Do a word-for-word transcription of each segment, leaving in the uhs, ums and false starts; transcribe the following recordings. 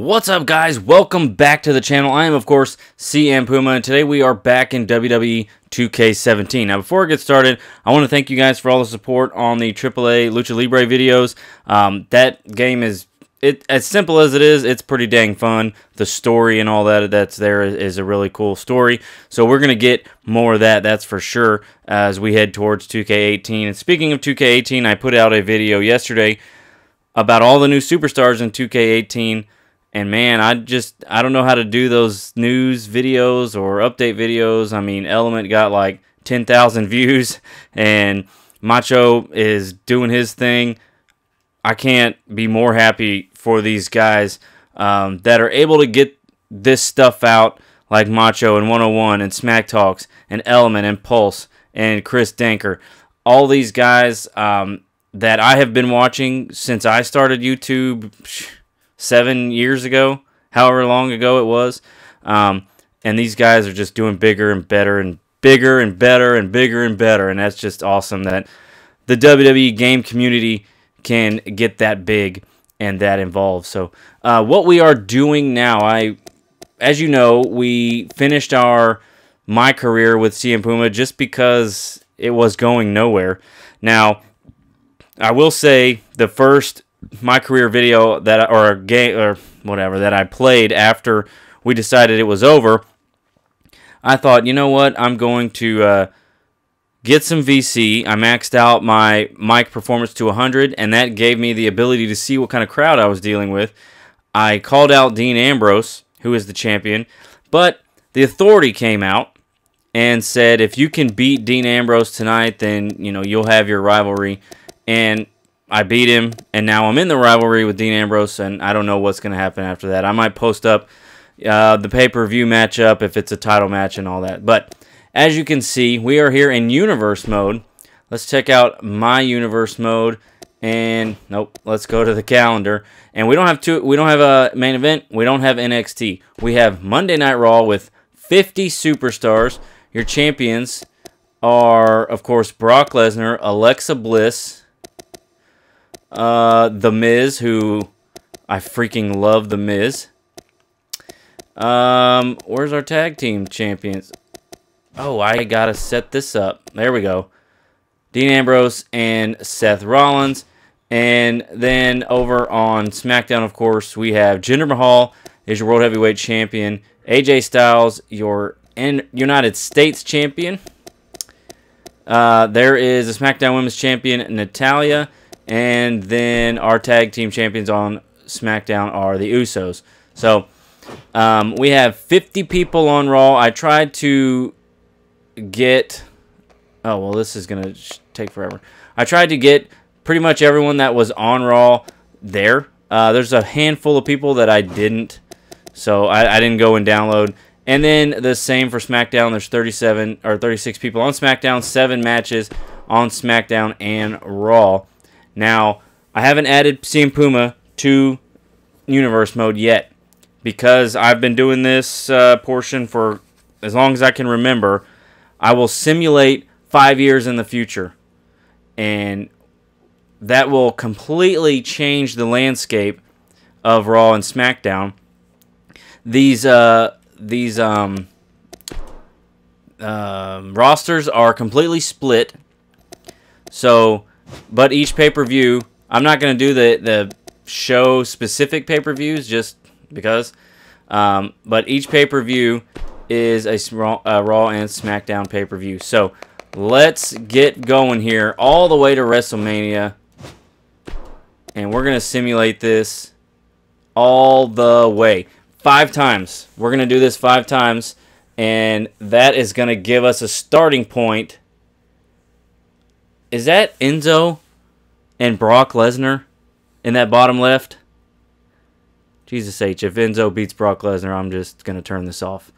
What's up, guys? Welcome back to the channel. I am, of course, C M Puma, and today we are back in W W E two K seventeen. Now, before I get started, I want to thank you guys for all the support on the triple A Lucha Libre videos. Um, that game is, it as simple as it is, it's pretty dang fun. The story and all that that's there is, is a really cool story. So we're going to get more of that, that's for sure, as we head towards two K eighteen. And speaking of two K eighteen, I put out a video yesterday about all the new superstars in two K eighteen. And man, I just, I don't know how to do those news videos or update videos. I mean, Element got like ten thousand views and Macho is doing his thing. I can't be more happy for these guys um, that are able to get this stuff out, like Macho and one oh one and Smack Talks and Element and Pulse and Chris Danker. All these guys um, that I have been watching since I started YouTube seven years ago, however long ago it was, um, and these guys are just doing bigger and better and bigger and better and bigger and better, and that's just awesome that the W W E game community can get that big and that involved. So uh, what we are doing now, I, as you know, we finished our my career with C M Puma just because it was going nowhere. Now, I will say the first my career video that or a game or whatever that I played after we decided it was over, I thought, you know what, I'm going to uh, get some V C. I maxed out my mic performance to one hundred, and that gave me the ability to see what kind of crowd I was dealing with. I called out Dean Ambrose, who is the champion, but the Authority came out and said, if you can beat Dean Ambrose tonight, then you know you'll have your rivalry. And I beat him, and now I'm in the rivalry with Dean Ambrose, and I don't know what's going to happen after that. I might post up uh, the pay-per-view matchup if it's a title match and all that. But as you can see, we are here in Universe Mode. Let's check out my Universe Mode, and nope, let's go to the calendar. And we don't have two. We don't have a main event. We don't have N X T. We have Monday Night Raw with fifty superstars. Your champions are, of course, Brock Lesnar, Alexa Bliss, Uh, the Miz, who I freaking love the Miz. Um, where's our tag team champions? Oh, I gotta set this up. There we go. Dean Ambrose and Seth Rollins. And then over on SmackDown, of course, we have Jinder Mahal is your World Heavyweight Champion. A J Styles, your United States Champion. Uh, there is a SmackDown Women's Champion, Natalya. And then our tag team champions on SmackDown are the Usos. So um, we have fifty people on Raw. I tried to get... Oh, well, this is going to take forever. I tried to get pretty much everyone that was on Raw there. Uh, there's a handful of people that I didn't. So I, I didn't go and download. And then the same for SmackDown. There's thirty-seven or thirty-six people on SmackDown. seven matches on SmackDown and Raw. Now, I haven't added C M Puma to Universe Mode yet because I've been doing this uh, portion for as long as I can remember. I will simulate five years in the future, and that will completely change the landscape of Raw and SmackDown. These uh, these um, uh, rosters are completely split, so... But each pay-per-view, I'm not going to do the, the show-specific pay-per-views just because. Um, but each pay-per-view is a, a Raw and SmackDown pay-per-view. So let's get going here all the way to WrestleMania. And we're going to simulate this all the way. Five times. We're going to do this five times. And that is going to give us a starting point. Is that Enzo and Brock Lesnar in that bottom left? Jesus H, if Enzo beats Brock Lesnar, I'm just going to turn this off.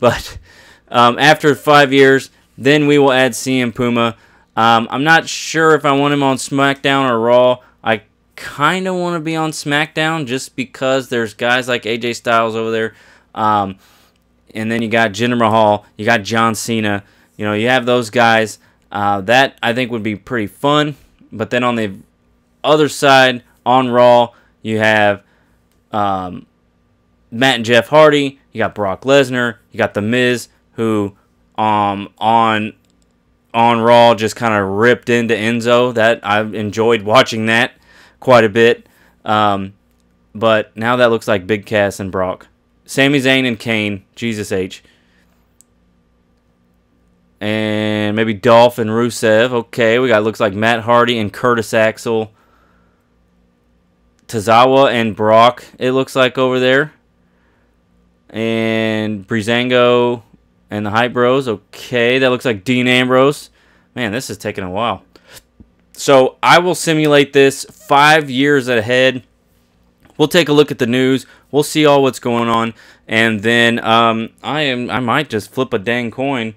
But um, after five years, then we will add C M Puma. Um, I'm not sure if I want him on SmackDown or Raw. I kind of want to be on SmackDown just because there's guys like A J Styles over there. Um, and then you got Jinder Mahal. You got John Cena. You know, you have those guys. Uh, that, I think, would be pretty fun. But then on the other side, on Raw, you have um, Matt and Jeff Hardy, you got Brock Lesnar, you got the Miz, who um on on Raw just kind of ripped into Enzo. That I've enjoyed watching that quite a bit. Um, but now that looks like Big Cass and Brock, Sami Zayn and Kane, Jesus H, and maybe Dolph and Rusev. Okay, we got looks like Matt Hardy and Curtis Axel, Tozawa and Brock, it looks like over there, and Breezango and the Hype Bros. Okay, that looks like Dean Ambrose. Man, this is taking a while. So I will simulate this five years ahead. We'll take a look at the news. We'll see all what's going on, and then um, I am I might just flip a dang coin.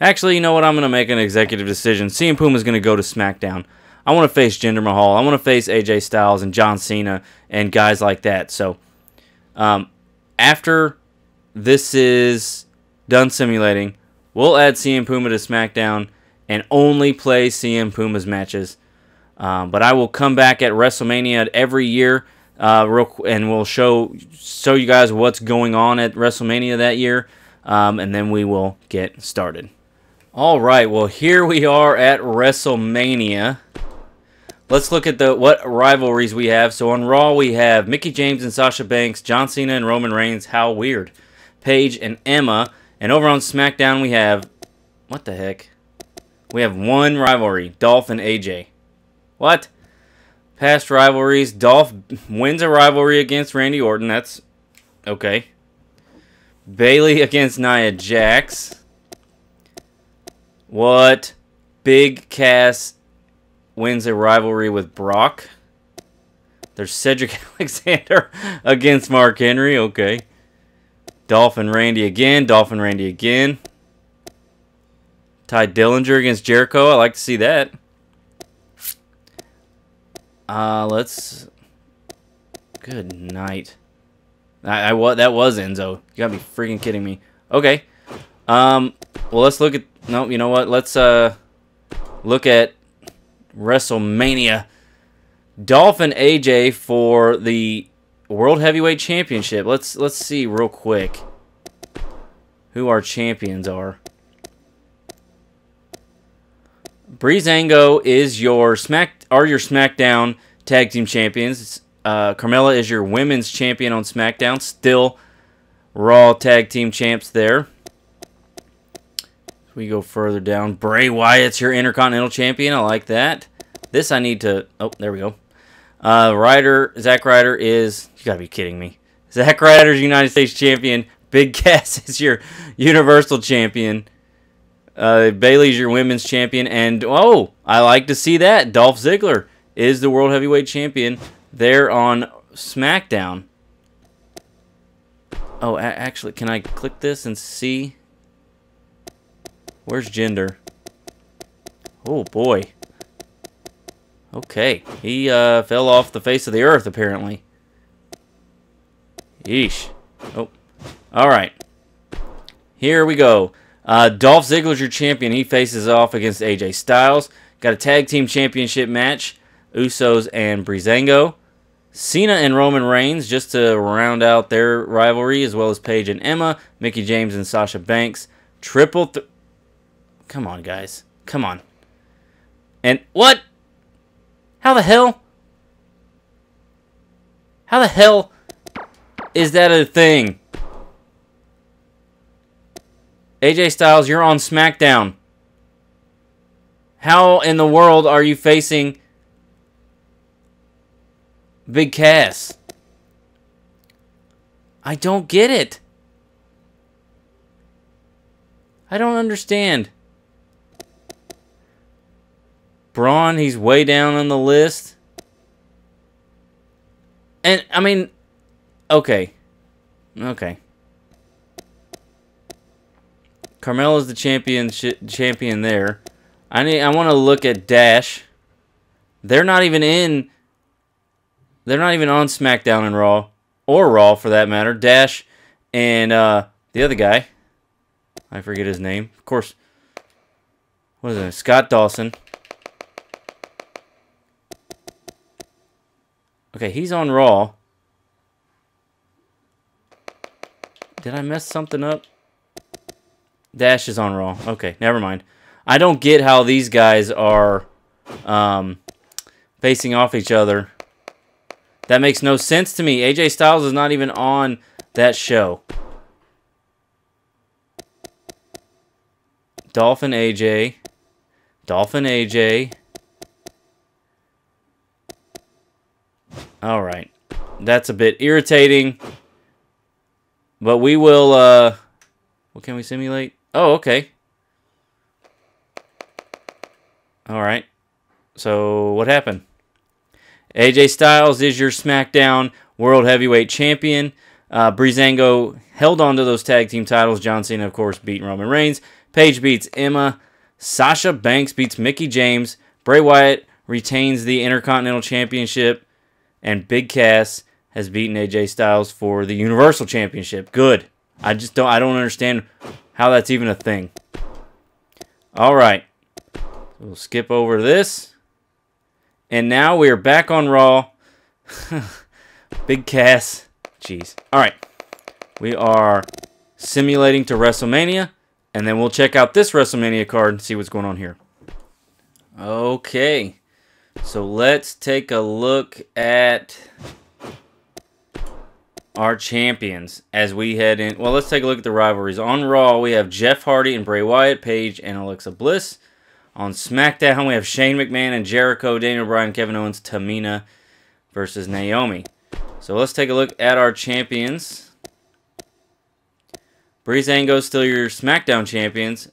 Actually, you know what? I'm gonna make an executive decision. C M Puma is gonna go to SmackDown. I want to face Jinder Mahal. I want to face A J Styles and John Cena and guys like that. So um, after this is done simulating, we'll add C M Puma to SmackDown and only play C M Puma's matches. Um, but I will come back at WrestleMania every year, uh, real, and we'll show show you guys what's going on at WrestleMania that year, um, and then we will get started. All right, well, here we are at WrestleMania. Let's look at the what rivalries we have. So on Raw, we have Mickie James and Sasha Banks, John Cena and Roman Reigns. How weird. Paige and Emma. And over on SmackDown, we have... What the heck? We have one rivalry. Dolph and A J. What? Past rivalries. Dolph wins a rivalry against Randy Orton. That's... Okay. Bayley against Nia Jax. What? Big Cass wins a rivalry with Brock. There's Cedric Alexander against Mark Henry. Okay. Dolph and Randy again. Dolph and Randy again. Ty Dillinger against Jericho. I like to see that. Uh, let's... Good night. I, I, that was Enzo. You gotta be freaking kidding me. Okay. Um, well, let's look at... No, you know what? Let's uh, look at WrestleMania. Dolph and A J for the... World Heavyweight Championship. Let's let's see real quick who our champions are. Breezango is your Smack are your SmackDown Tag Team Champions. Uh, Carmella is your Women's Champion on SmackDown. Still Raw Tag Team Champs there. We go further down. Bray Wyatt's your Intercontinental Champion. I like that. This I need to... Oh, there we go. Uh, Ryder, Zack Ryder is... You gotta be kidding me. Zack Ryder's United States Champion. Big Cass is your Universal Champion. Uh, Bayley's your Women's Champion. And, oh, I like to see that. Dolph Ziggler is the World Heavyweight Champion there on SmackDown. Oh, actually, can I click this and see? Where's Jinder? Oh, boy. Okay, he uh, fell off the face of the earth, apparently. Yeesh. Oh, all right. Here we go. Uh, Dolph Ziggler's your champion. He faces off against A J Styles. Got a tag team championship match. Usos and Breezango. Cena and Roman Reigns, just to round out their rivalry, as well as Paige and Emma. Mickie James and Sasha Banks. Triple th... Come on, guys. Come on. And what? How the hell? How the hell is that a thing? A J Styles, you're on SmackDown. How in the world are you facing Big Cass? I don't get it. I don't understand. Braun, he's way down on the list. And, I mean, okay. Okay. Carmella's the champion champion there. I need, I want to look at Dash. They're not even in... They're not even on SmackDown and Raw. Or Raw, for that matter. Dash and uh, the other guy. I forget his name. Of course. What is it? Scott Dawson. Okay, he's on Raw. Did I mess something up? Dash is on Raw. Okay, never mind. I don't get how these guys are um, facing off each other. That makes no sense to me. A J Styles is not even on that show. Dolph and A J. Dolph and A J. All right. That's a bit irritating. But we will... Uh, what can we simulate? Oh, okay. All right. So, what happened? A J Styles is your SmackDown World Heavyweight Champion. Uh, Breezango held on to those tag team titles. John Cena, of course, beat Roman Reigns. Paige beats Emma. Sasha Banks beats Mickie James. Bray Wyatt retains the Intercontinental Championship. And Big Cass has beaten A J Styles for the Universal Championship. Good. I just don't, I don't understand how that's even a thing. All right. We'll skip over this. And now we are back on Raw. Big Cass. Jeez. All right. We are simulating to WrestleMania. And then we'll check out this WrestleMania card and see what's going on here. Okay. So let's take a look at our champions as we head in. Well, let's take a look at the rivalries. On Raw, we have Jeff Hardy and Bray Wyatt, Paige and Alexa Bliss. On SmackDown, we have Shane McMahon and Jericho, Daniel Bryan, Kevin Owens, Tamina versus Naomi. So let's take a look at our champions. Breezango, still your SmackDown champions.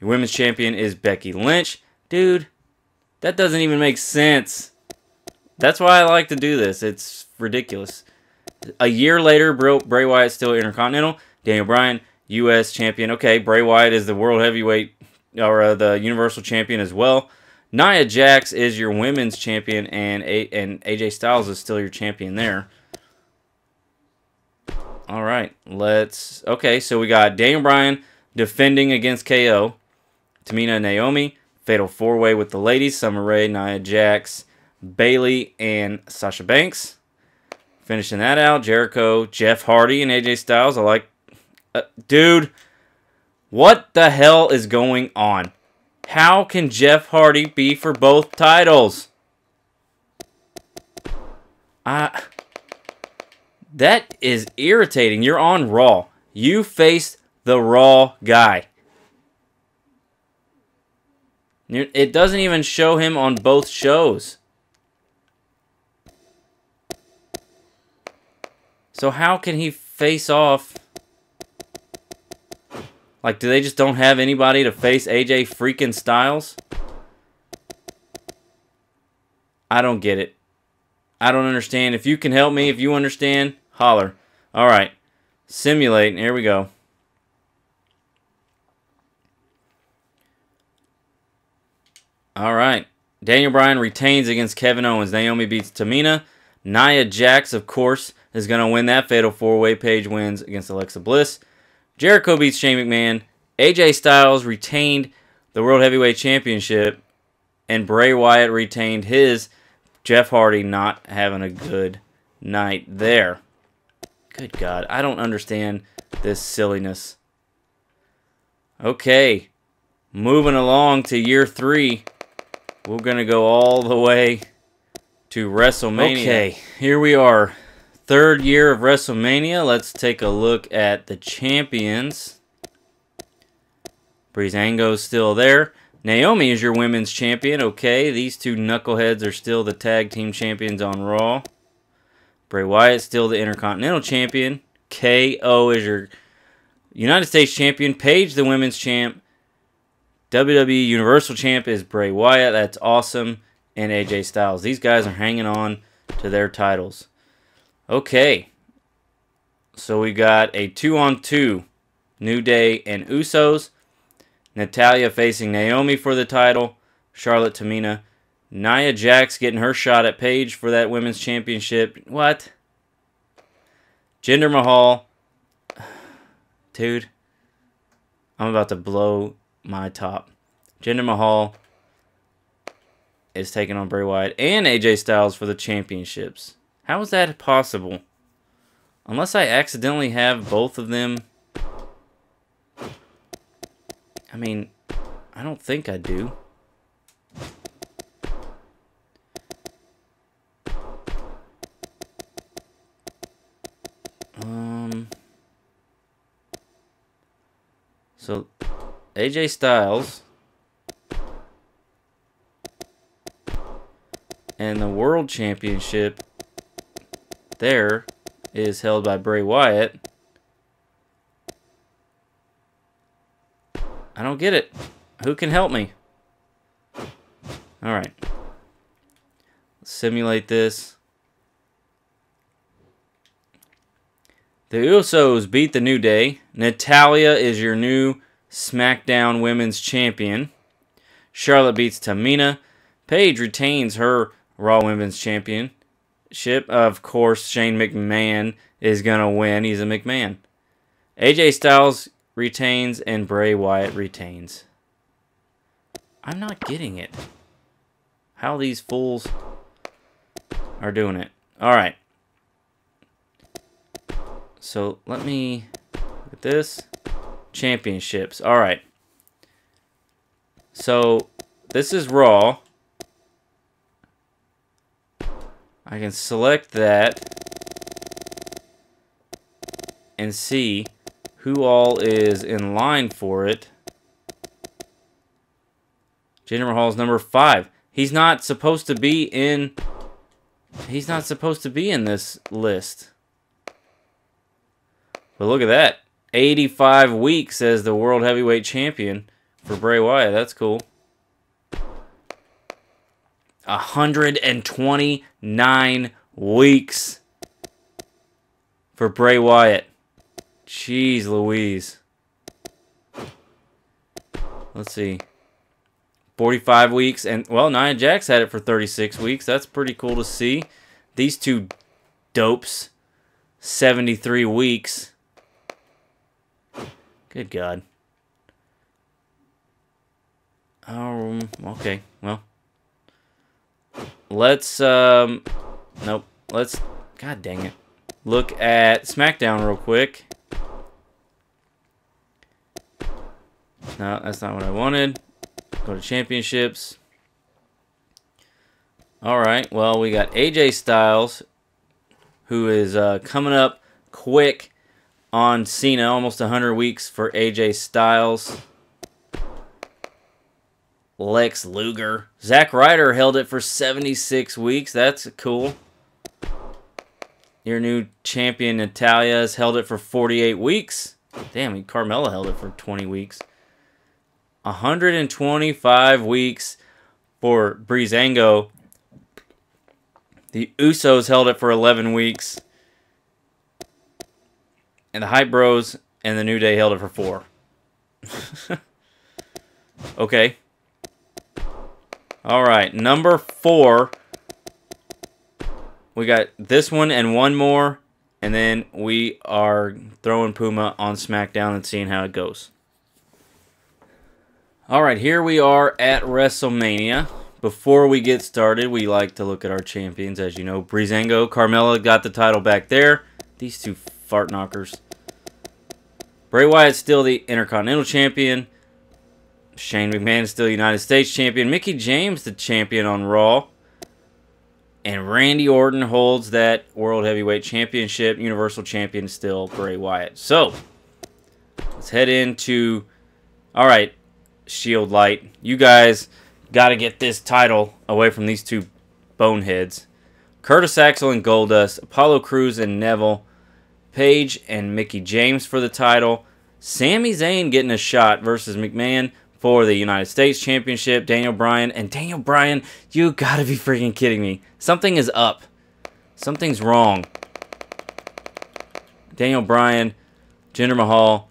Your women's champion is Becky Lynch. Dude, that doesn't even make sense. That's why I like to do this. It's ridiculous. A year later, Bray Wyatt's still Intercontinental. Daniel Bryan, U S champion. Okay, Bray Wyatt is the World Heavyweight or uh, the Universal Champion as well. Nia Jax is your Women's Champion, and a and A J Styles is still your champion there. All right, let's... Okay, so we got Daniel Bryan defending against K O. Tamina and Naomi, Fatal four way with the ladies, Summer Rae, Nia Jax, Bayley, and Sasha Banks. Finishing that out, Jericho, Jeff Hardy, and A J Styles. I like... Uh, dude... What the hell is going on? How can Jeff Hardy be for both titles? I, that is irritating. You're on Raw. You faced the Raw guy. It doesn't even show him on both shows. So how can he face off... Like, do they just don't have anybody to face A J freaking Styles? I don't get it. I don't understand. If you can help me, if you understand, holler. All right. Simulate. Here we go. All right. Daniel Bryan retains against Kevin Owens. Naomi beats Tamina. Nia Jax, of course, is going to win that fatal four way. Paige wins against Alexa Bliss. Jericho beats Shane McMahon. A J Styles retained the World Heavyweight Championship. And Bray Wyatt retained his. Jeff Hardy not having a good night there. Good God. I don't understand this silliness. Okay. Moving along to year three. We're going to go all the way to WrestleMania. Okay. Here we are. Third year of WrestleMania. Let's take a look at the champions. Breezango's still there. Naomi is your women's champion. Okay, these two knuckleheads are still the tag team champions on Raw. Bray Wyatt's still the Intercontinental Champion. K O is your United States Champion. Paige, the women's champ. W W E Universal Champ is Bray Wyatt. That's awesome. And A J Styles. These guys are hanging on to their titles. Okay, so we got a two on two, New Day and Usos. Natalya facing Naomi for the title. Charlotte, Tamina. Nia Jax getting her shot at Paige for that women's championship. What? Jinder Mahal. Dude, I'm about to blow my top. Jinder Mahal is taking on Bray Wyatt and A J Styles for the championships. How is that possible? Unless I accidentally have both of them. I mean, I don't think I do. Um. So, A J Styles. And the World Championship there is held by Bray Wyatt. I don't get it. Who can help me? Alright. Let's simulate this. The Usos beat the New Day. Natalya is your new SmackDown Women's Champion. Charlotte beats Tamina. Paige retains her Raw Women's Championship. Of course, Shane McMahon is going to win. He's a McMahon. A J Styles retains and Bray Wyatt retains. I'm not getting it. How these fools are doing it. All right. So let me look at this. Championships. All right. So this is Raw. I can select that and see who all is in line for it. Jinder Mahal's number five. He's not supposed to be in. He's not supposed to be in this list. But look at that. eighty-five weeks as the World Heavyweight Champion for Bray Wyatt. That's cool. one hundred twenty-nine weeks for Bray Wyatt. Jeez Louise. Let's see. forty-five weeks, and, well, Nia Jax had it for thirty-six weeks. That's pretty cool to see. These two dopes, seventy-three weeks. Good God. Um, okay, well. Let's, um, nope, let's, god dang it, look at SmackDown real quick. No, that's not what I wanted. Go to championships. Alright, well, we got A J Styles, who is uh, coming up quick on Cena, almost one hundred weeks for A J Styles. Lex Luger. Zack Ryder held it for seventy-six weeks. That's cool. Your new champion, Natalya, has held it for forty-eight weeks. Damn, Carmella held it for twenty weeks. one hundred twenty-five weeks for Breezango. The Usos held it for eleven weeks. And the Hype Bros and the New Day held it for four. Okay. All right, number four. We got this one and one more, and then we are throwing Puma on SmackDown and seeing how it goes. All right, here we are at WrestleMania. Before we get started, we like to look at our champions, as you know. Breezango, Carmella got the title back there. These two fart knockers. Bray Wyatt's still the Intercontinental Champion. Shane McMahon is still United States Champion. Mickie James, the champion on Raw. And Randy Orton holds that World Heavyweight Championship. Universal Champion still Bray Wyatt. So, let's head into... Alright, Shield Light. You guys got to get this title away from these two boneheads. Curtis Axel and Goldust. Apollo Crews and Neville. Paige and Mickie James for the title. Sami Zayn getting a shot versus McMahon for the United States Championship. Daniel Bryan. And Daniel Bryan, you gotta be freaking kidding me. Something is up. Something's wrong. Daniel Bryan, Jinder Mahal,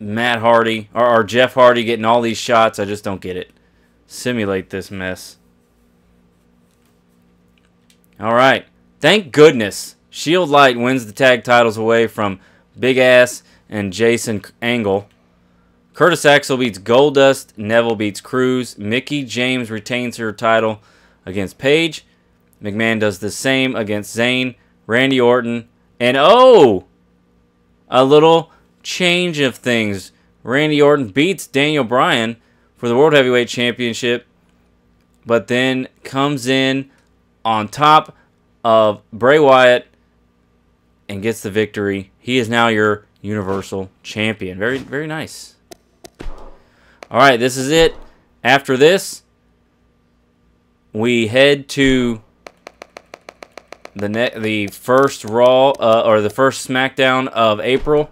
Matt Hardy, or, or Jeff Hardy getting all these shots. I just don't get it. Simulate this mess. Alright. Thank goodness. Shield Light wins the tag titles away from Big Ass and Jason Angle. Curtis Axel beats Goldust. Neville beats Cruz. Mickie James retains her title against Paige. McMahon does the same against Zayn. Randy Orton And oh, a little change of things. Randy Orton beats Daniel Bryan for the World Heavyweight Championship, but then comes in on top of Bray Wyatt and gets the victory. He is now your Universal Champion. Very, very nice. All right, this is it. After this, we head to the net, the first Raw uh, or the first SmackDown of April,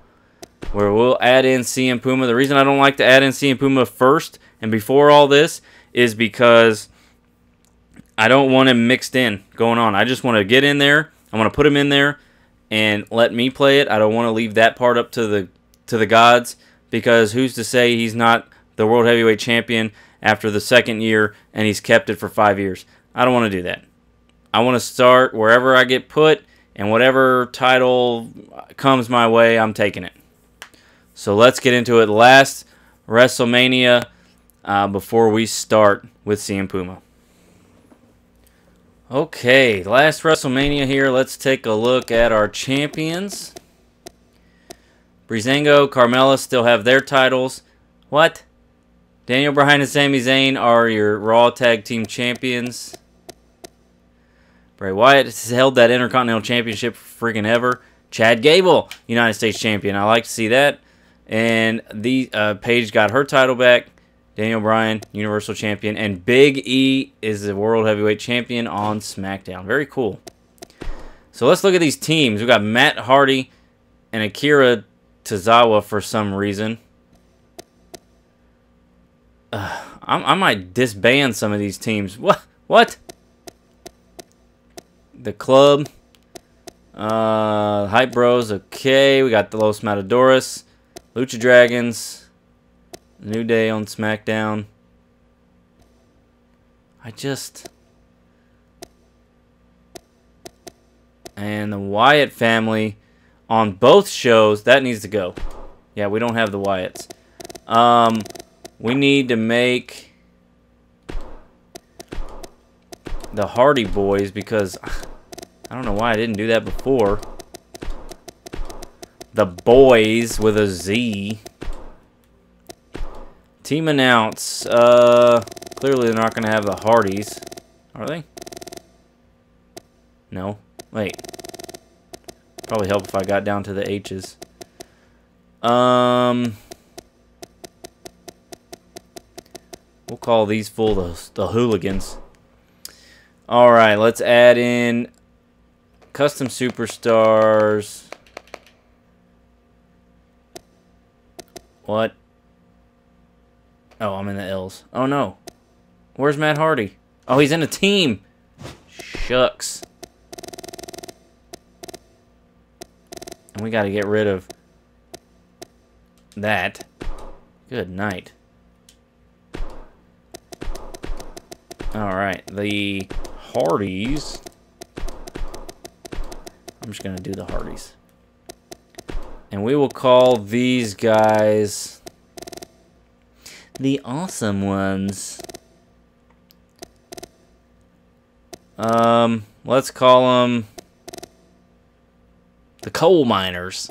where we'll add in C M Puma. The reason I don't like to add in C M Puma first and before all this is because I don't want him mixed in going on. I just want to get in there. I want to put him in there and let me play it. I don't want to leave that part up to the to the gods, because who's to say he's not the World Heavyweight Champion after the second year and he's kept it for five years. I don't want to do that. I want to start wherever I get put, and whatever title comes my way, I'm taking it. So let's get into it. Last WrestleMania uh, before we start with C M Puma. Okay, last WrestleMania here. Let's take a look at our champions. Breezango, Carmella still have their titles. What? Daniel Bryan and Sami Zayn are your Raw Tag Team Champions. Bray Wyatt has held that Intercontinental Championship for freaking ever. Chad Gable, United States Champion. I like to see that. And the uh, Paige got her title back. Daniel Bryan, Universal Champion. And Big E is the World Heavyweight Champion on SmackDown. Very cool. So let's look at these teams. We've got Matt Hardy and Akira Tozawa for some reason. Uh, I, I might disband some of these teams. What? What? The Club. Uh, Hype Bros. Okay. We got the Los Matadores. Lucha Dragons. New Day on SmackDown. I just... And the Wyatt family on both shows. That needs to go. Yeah, we don't have the Wyatts. Um... We need to make the Hardy Boys, because I don't know why I didn't do that before. The Boys with a Z. Team announce. Uh, clearly they're not going to have the Hardys. Are they? No. Wait. Probably help if I got down to the H's. Um... We'll call these full the, the hooligans. All right, let's add in custom superstars. What? Oh, I'm in the L's. Oh, no. Where's Matt Hardy? Oh, he's in a team. Shucks. And we got to get rid of that. Good night. All right, the Hardys. I'm just going to do the Hardys. And we will call these guys the Awesome Ones. Um, let's call them the Coal Miners.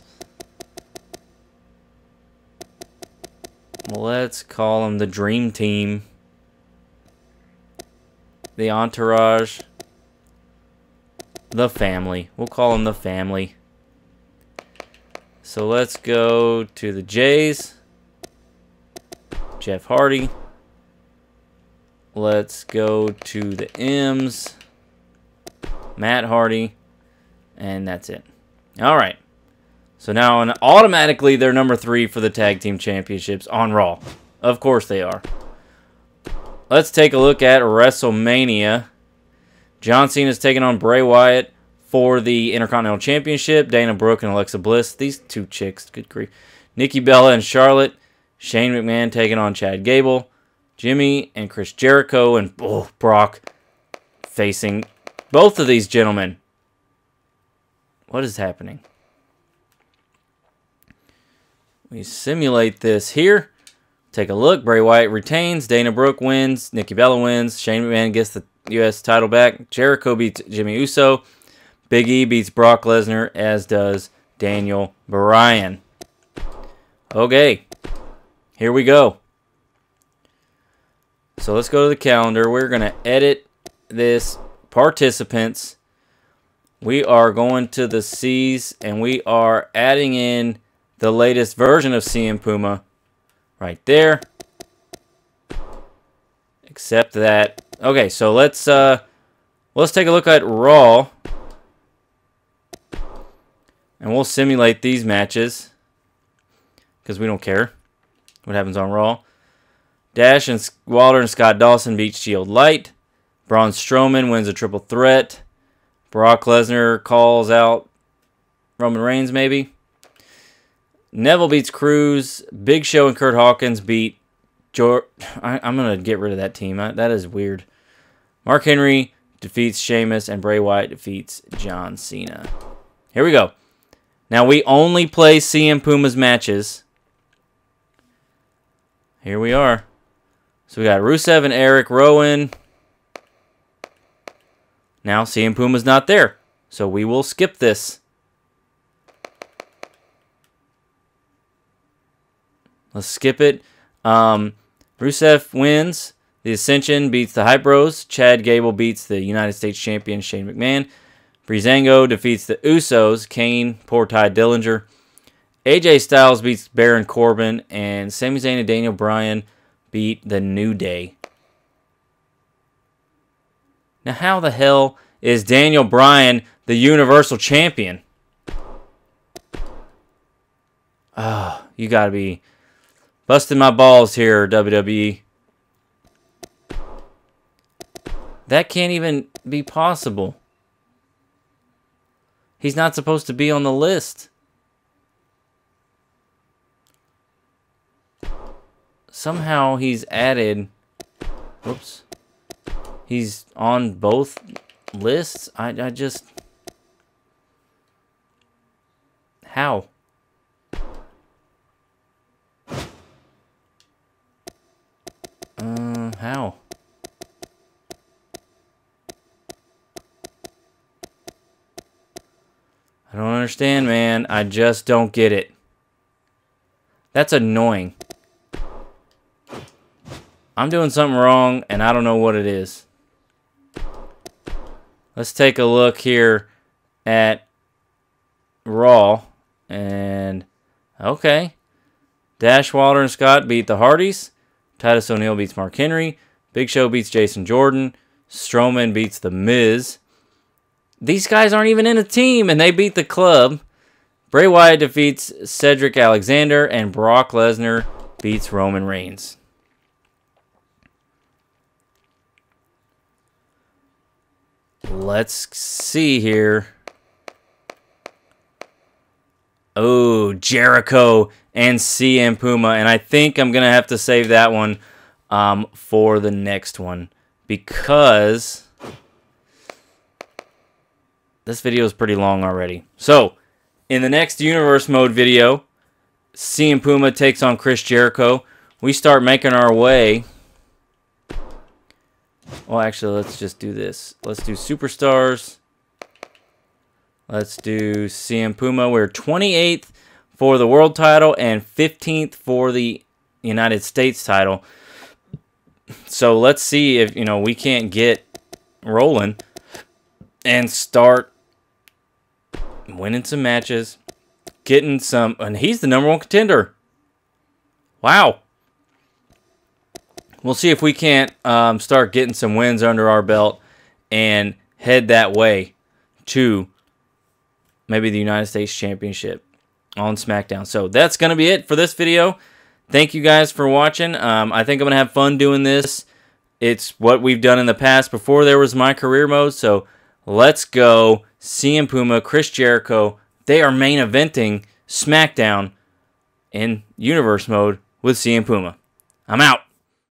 Let's call them the Dream Team. The Entourage, the Family. We'll call them the Family. So let's go to the Jays. Jeff Hardy. Let's go to the M's. Matt Hardy. And that's it. All right. So now and automatically they're number three for the Tag Team Championships on Raw. Of course they are. Let's take a look at WrestleMania. John Cena is taking on Bray Wyatt for the Intercontinental Championship. Dana Brooke and Alexa Bliss. These two chicks, good grief. Nikki Bella and Charlotte. Shane McMahon taking on Chad Gable. Jimmy and Chris Jericho, and oh, Brock facing both of these gentlemen. What is happening? We simulate this here. Take a look. Bray Wyatt retains. Dana Brooke wins. Nikki Bella wins. Shane McMahon gets the U S title back. Jericho beats Jimmy Uso. Big E beats Brock Lesnar, as does Daniel Bryan. Okay, here we go. So let's go to the calendar. We're going to edit this participants. We are going to the C's, and we are adding in the latest version of C M Puma right there. Except that. Okay, so let's uh, let's take a look at Raw. And we'll simulate these matches, because we don't care what happens on Raw. Dash and Wilder and Scott Dawson beat Shield Light. Braun Strowman wins a triple threat. Brock Lesnar calls out Roman Reigns, maybe. Neville beats Cruz. Big Show and Kurt Hawkins beat George. I, I'm going to get rid of that team. I, that is weird. Mark Henry defeats Sheamus, and Bray Wyatt defeats John Cena. Here we go. Now, we only play C M Puma's matches. Here we are. So, we got Rusev and Eric Rowan. Now, C M Puma's not there. So, we will skip this. Let's skip it. Um, Rusev wins. The Ascension beats the Hype Bros. Chad Gable beats the United States Champion, Shane McMahon. Breezango defeats the Usos, Kane, poor Ty Dillinger. A J Styles beats Baron Corbin, and Sami Zayn and Daniel Bryan beat the New Day. Now, how the hell is Daniel Bryan the Universal Champion? Oh, you gotta be busting my balls here, W W E. That can't even be possible. He's not supposed to be on the list. Somehow he's added. Whoops. He's on both lists. I, I just. How? Uh, how? I don't understand, man. I just don't get it. That's annoying. I'm doing something wrong, and I don't know what it is. Let's take a look here at Raw. And, okay. Dash, Wilder, and Scott beat the Hardys. Titus O'Neil beats Mark Henry. Big Show beats Jason Jordan. Strowman beats The Miz. These guys aren't even in a team, and they beat the club. Bray Wyatt defeats Cedric Alexander, and Brock Lesnar beats Roman Reigns. Let's see here. Oh, Jericho and C M Puma, and I think I'm going to have to save that one um, for the next one, because this video is pretty long already. So, in the next Universe Mode video, C M Puma takes on Chris Jericho. We start making our way. Well, actually, let's just do this. Let's do Superstars. Let's do C M Puma. We're twenty-eighth for the world title and fifteenth for the United States title. So, let's see if, you know, we can't get rolling and start winning some matches, getting some, and he's the number one contender. Wow. We'll see if we can't um, start getting some wins under our belt and head that way to maybe the United States Championship on SmackDown. So that's going to be it for this video. Thank you guys for watching. Um, I think I'm going to have fun doing this. It's what we've done in the past before there was my career mode. So let's go. C M Puma, Chris Jericho, they are main eventing SmackDown in Universe Mode with C M Puma. I'm out.